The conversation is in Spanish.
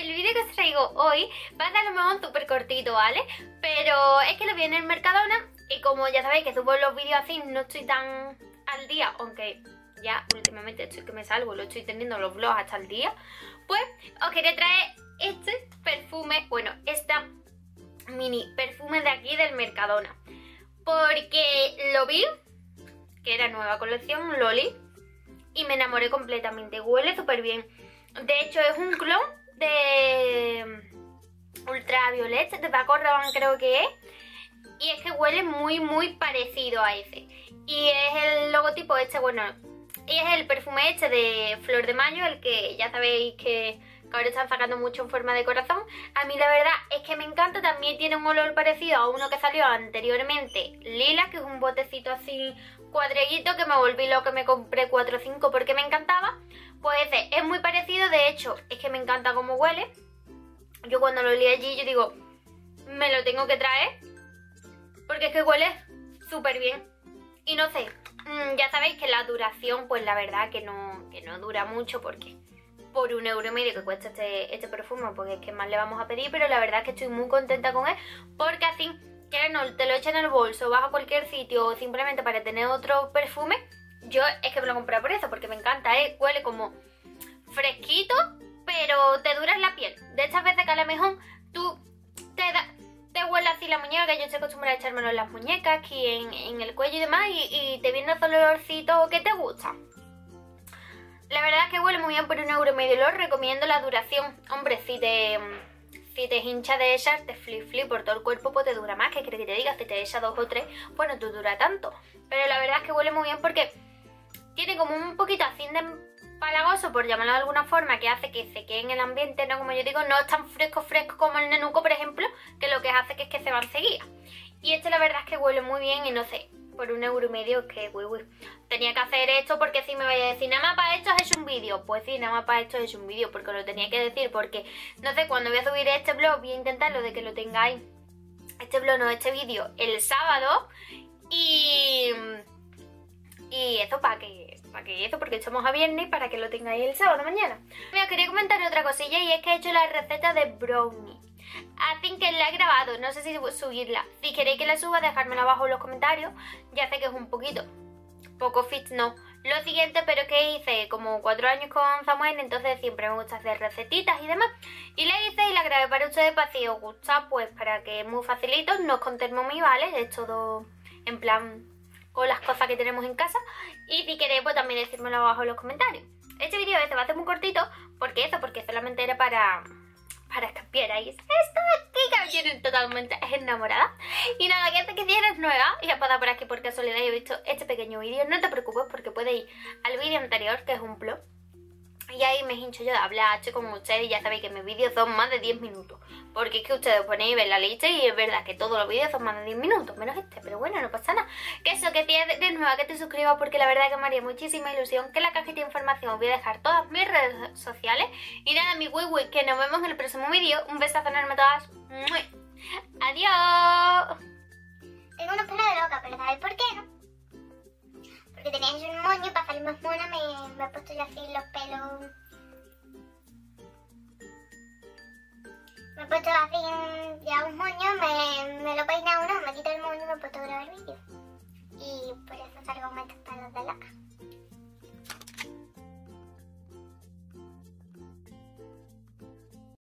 el vídeo que os traigo hoy va a dar a lo mejor súper cortito, ¿vale? Pero es que lo vi en el Mercadona y como ya sabéis que subo los vídeos así, no estoy tan al día, aunque ya últimamente estoy que me salgo, lo estoy teniendo los vlogs hasta el día, pues os quería traer este perfume, bueno, esta mini perfume de aquí del Mercadona, porque lo vi, que era nueva colección, Loli, y me enamoré completamente, huele súper bien. De hecho es un clon de Ultraviolet, de Paco Rabanne creo que es, y es que huele muy muy parecido a ese. Y es el logotipo este, bueno, y es el perfume este de Flor de Mayo, el que ya sabéis que ahora están sacando mucho en forma de corazón. A mí la verdad es que me encanta, también tiene un olor parecido a uno que salió anteriormente, Lila, que es un botecito así cuadreguito, que me volví loca, me compré 4 o 5 porque me encantaba. Pues este es muy parecido, de hecho es que me encanta cómo huele. Yo cuando lo olí allí yo digo, me lo tengo que traer porque es que huele súper bien. Y no sé, ya sabéis que la duración pues la verdad que no dura mucho, porque por 1,5 € que cuesta este perfume, porque es que más le vamos a pedir, pero la verdad es que estoy muy contenta con él, porque así que no te lo echen en el bolso, vas a cualquier sitio o simplemente para tener otro perfume. Yo es que me lo compré por eso, porque me encanta, huele como fresquito, pero te dura en la piel. De estas veces que a lo mejor tú te huele así la muñeca, que yo estoy acostumbrada a echármelo en las muñecas, aquí en el cuello y demás, y te viene ese olorcito que te gusta. La verdad es que huele muy bien, por 1,5 €, lo recomiendo. La duración, hombre, si te hincha de echar, te flip por todo el cuerpo, pues te dura más. Que crees que te digas, si te echa 2 o 3, bueno, tú dura tanto. Pero la verdad es que huele muy bien porque tiene como un poquito así de empalagoso, por llamarlo de alguna forma, que hace que se quede en el ambiente, ¿no? Como yo digo, no es tan fresco como el Nenuco, por ejemplo, que lo que hace que es que se va enseguida. Y este la verdad es que huele muy bien y no sé, por 1,5 € que uy. Tenía que hacer esto, porque si me vais a decir, nada más para esto has hecho un vídeo, pues sí, nada más para esto has hecho un vídeo, porque lo tenía que decir, porque no sé, cuando voy a subir este vlog voy a intentarlo de que lo tengáis, este vlog no, este vídeo, el sábado, y esto para que eso, porque estamos a viernes, para que lo tengáis el sábado mañana. Mira, quería comentar otra cosilla, y es que he hecho la receta de brownie. Así que la he grabado, no sé si subirla. Si queréis que la suba, dejármela abajo en los comentarios. Ya sé que es un poquito poco fit, no, lo siguiente, pero que hice como 4 años con Samuel, entonces siempre me gusta hacer recetitas y demás, y la hice y la grabé para ustedes, para si os gusta, pues para que es muy facilito, no es con Thermomix, ¿vale? Es todo en plan con las cosas que tenemos en casa, y si queréis pues también decírmelo abajo en los comentarios. Este vídeo este va a ser muy cortito, porque solamente era para que vierais esto aquí, que me tienen totalmente enamorada. Y nada, que si eres nueva y has pasado por aquí por casualidad y he visto este pequeño vídeo, no te preocupes, porque puedes ir al vídeo anterior, que es un vlog, y ahí me hincho yo de hablar, estoy con ustedes, y ya sabéis que mis vídeos son más de 10 minutos, porque es que ustedes ponéis ver la lista y es verdad que todos los vídeos son más de 10 minutos, menos este, pero bueno, no pasa nada. Que eso, que tienes de nuevo, que te suscribas, porque la verdad que me haría muchísima ilusión. Que en la cajita de información os voy a dejar todas mis redes sociales, y nada, mi wiwi, que nos vemos en el próximo vídeo. Un besazo enorme a todas. Adiós. Tengo una pena de loca, pero ¿sabéis por qué, no? Porque teníais un moño, para salir más mona me he puesto yo así los pelos. Me he puesto así ya un moño, me lo peiné.